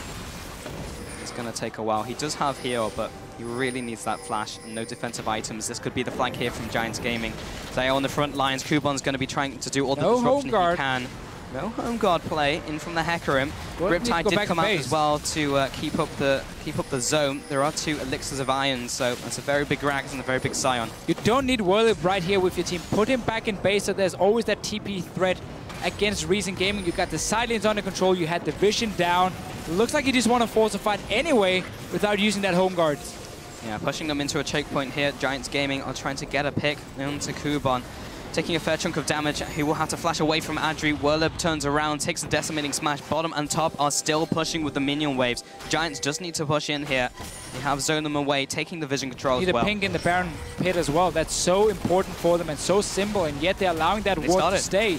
Going to take a while. He does have heal, but he really needs that flash and no defensive items. This could be the flank here from Giants Gaming. They are on the front lines. Kubon's going to be trying to do all the disruption he can. No home guard play in from the Hecarim. Riptide did come out as well to keep up the zone. There are 2 elixirs of iron, so that's a very big Gragas and a very big Sion. You don't need Werlyb right here with your team. Put him back in base, so there's always that TP threat against Reason Gaming. You got the side lanes under control. You had the vision down. Looks like he just want to force a fight anyway without using that home guard. Yeah, pushing them into a checkpoint here. Giants Gaming are trying to get a pick onto Kubon. Taking a fair chunk of damage, he will have to flash away from Adryh. Werlyb turns around, takes a decimating smash. Bottom and top are still pushing with the minion waves. Giants just need to push in here. They have zoned them away, taking the vision control as well. Pink in the Baron pit as well. That's so important for them and so simple, and yet they're allowing that ward to stay.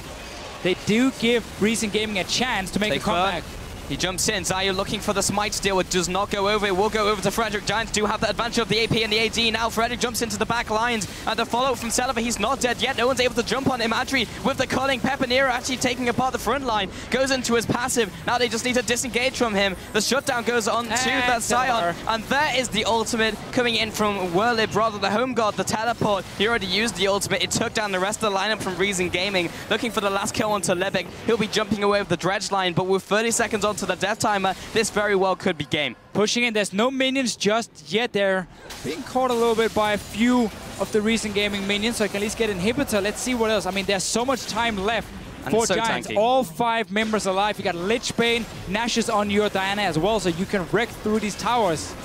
They do give Reason Gaming a chance to make a comeback. He jumps in. Xayoo looking for the smite steal. It does not go over. It will go over to Fr3deric. Giants do have the advantage of the AP and the AD. Now Fr3deric jumps into the back lines. And the follow-up from Celaver, he's not dead yet. No one's able to jump on him. Adryh with the culling. PePiiNeRo actually taking apart the front line. Goes into his passive. Now they just need to disengage from him. The shutdown goes on to that Sion. And there is the ultimate coming in from Werlyb. Rather, the home guard, the teleport. He already used the ultimate. It took down the rest of the lineup from Reason Gaming. Looking for the last kill onto Libik. He'll be jumping away with the dredge line. But with 30 seconds on to the death timer, this very well could be game. Pushing in, there's no minions just yet. They're being caught a little bit by a few of the Reason Gaming minions, so I can at least get inhibitor. Let's see what else. I mean, there's so much time left for Giants. Tanky. All 5 members alive. You got Lichbane, Nash is on your Diana as well, so you can wreck through these towers.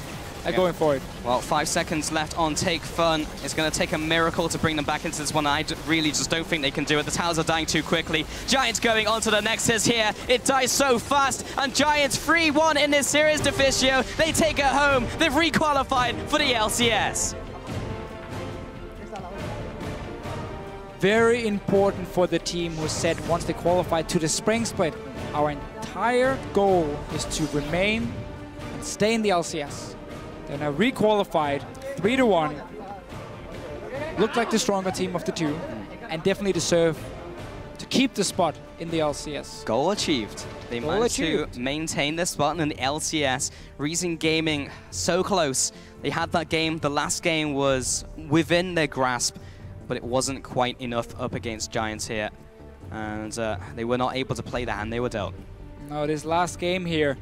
Going for it. Well, 5 seconds left on Takefun. It's going to take a miracle to bring them back into this one. I really just don't think they can do it. The towers are dying too quickly. Giants going on to the Nexus here. It dies so fast. And Giants 3-1 in this series. Deficio, they take it home. They've requalified for the LCS. Very important for the team who said once they qualify to the spring split, our entire goal is to remain and stay in the LCS. They're now requalified, 3-1. Look like the stronger team of the 2, and definitely deserve to keep the spot in the LCS. Goal achieved. They managed to maintain their spot in the LCS. Reason Gaming, so close. They had that game. The last game was within their grasp, but it wasn't quite enough up against Giants here. And they were not able to play the hand they were dealt. No, this last game here,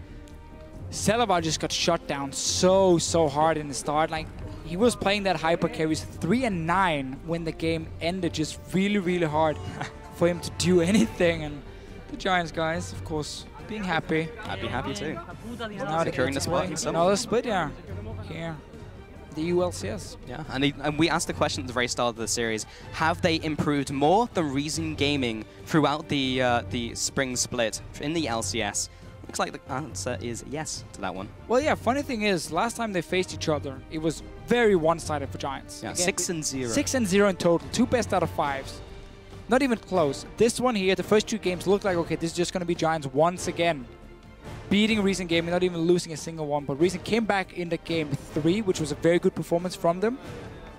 Celaver just got shut down so hard in the start. Like, he was playing that hyper carries 3 and 9 when the game ended. Just really hard for him to do anything. And the Giants guys, of course, being happy. I'd be happy too. Now securing the spot himself. Another split, yeah. Here, the ULCS. Yeah, and we asked the question at the very start of the series: have they improved more than Reason Gaming throughout the spring split in the LCS? Looks like the answer is yes to that one. Well, yeah, funny thing is, last time they faced each other, it was very one-sided for Giants. Yeah, again, 6-0. 6-0 in total, 2 best out of 5s. Not even close. This one here, the first two games looked like, okay, this is just going to be Giants once again. Beating Reason Gaming, not even losing a single one. But Reason came back in the game 3, which was a very good performance from them.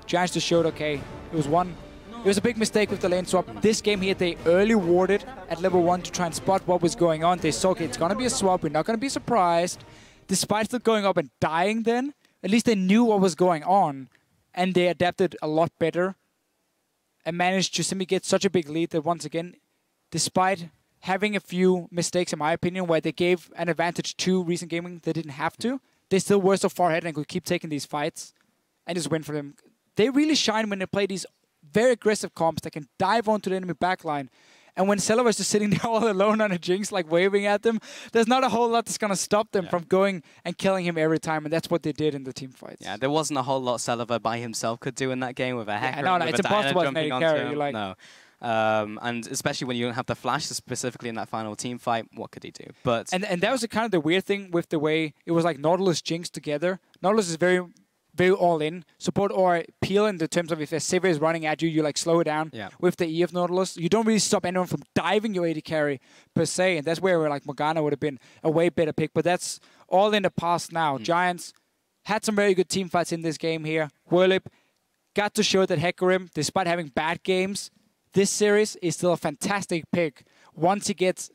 Giants just showed, okay, it was one. It was a big mistake with the lane swap. This game here, they early warded at level 1 to try and spot what was going on. They saw, okay, it's going to be a swap. We're not going to be surprised. Despite still going up and dying then, at least they knew what was going on. And they adapted a lot better and managed to simply get such a big lead that once again, despite having a few mistakes, in my opinion, where they gave an advantage to Reason Gaming they didn't have to, they still were so far ahead and could keep taking these fights and just win for them. They really shine when they play these very aggressive comps that can dive onto the enemy backline. And when Celaver is just sitting there all alone on a Jinx, like waving at them, there's not a whole lot that's going to stop them from going and killing him every time. And that's what they did in the team fights. Yeah, there wasn't a whole lot Celaver by himself could do in that game with a Hecarim, with a Diana jumping onto him. Like, no. And especially when you don't have the flash, specifically in that final team fight, what could he do? But and that was kind of the weird thing with the way it was like Nautilus Jinx together. Nautilus is very... very all-in. Support or peel in the terms of if a Sivir is running at you, you like slow it down with the E of Nautilus. You don't really stop anyone from diving your AD carry per se, and that's where like Morgana would have been a way better pick, but that's all in the past now. Giants had some very good team fights in this game here. Werlyb got to show that Hecarim, despite having bad games, this series is still a fantastic pick once he gets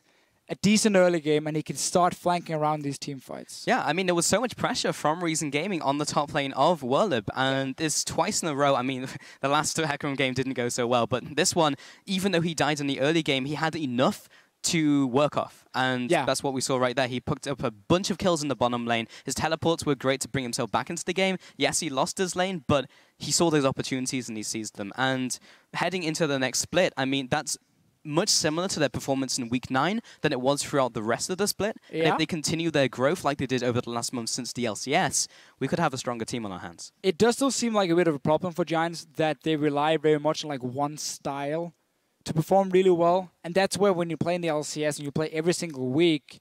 a decent early game, and he can start flanking around these team fights. Yeah, I mean, there was so much pressure from Reason Gaming on the top lane of Werlyb, and this twice in a row. I mean, the last Hecarim game didn't go so well, but this one, even though he died in the early game, he had enough to work off, and that's what we saw right there. He picked up a bunch of kills in the bottom lane. His teleports were great to bring himself back into the game. Yes, he lost his lane, but he saw those opportunities and he seized them. And heading into the next split, I mean, that's much similar to their performance in Week 9 than it was throughout the rest of the split. Yeah. And if they continue their growth like they did over the last month since the LCS, we could have a stronger team on our hands. It does still seem like a bit of a problem for Giants that they rely very much on like one style to perform really well. And that's where when you play in the LCS and you play every single week,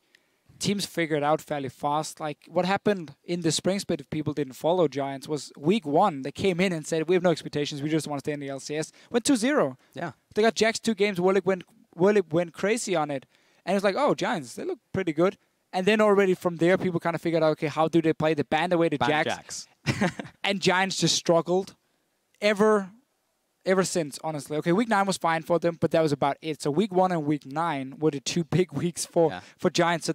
teams figure it out fairly fast. Like what happened in the spring split if people didn't follow Giants was Week 1, they came in and said, we have no expectations, we just want to stay in the LCS. Went 2-0. Yeah. They got Jax 2 games, Werlyb went crazy on it. And it was like, oh, Giants, they look pretty good. And then already from there, people kind of figured out, okay, how do they play? They banned away to Jax. And Giants just struggled ever since, honestly. Okay, Week 9 was fine for them, but that was about it. So Week 1 and Week 9 were the 2 big weeks for Giants. So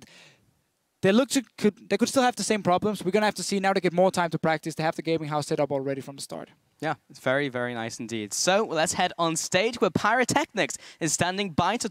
they could still have the same problems. We're going to have to see now to get more time to practice. They have the gaming house set up already from the start. Yeah, it's very, very nice indeed. So let's head on stage where Pyrotechnics is standing by to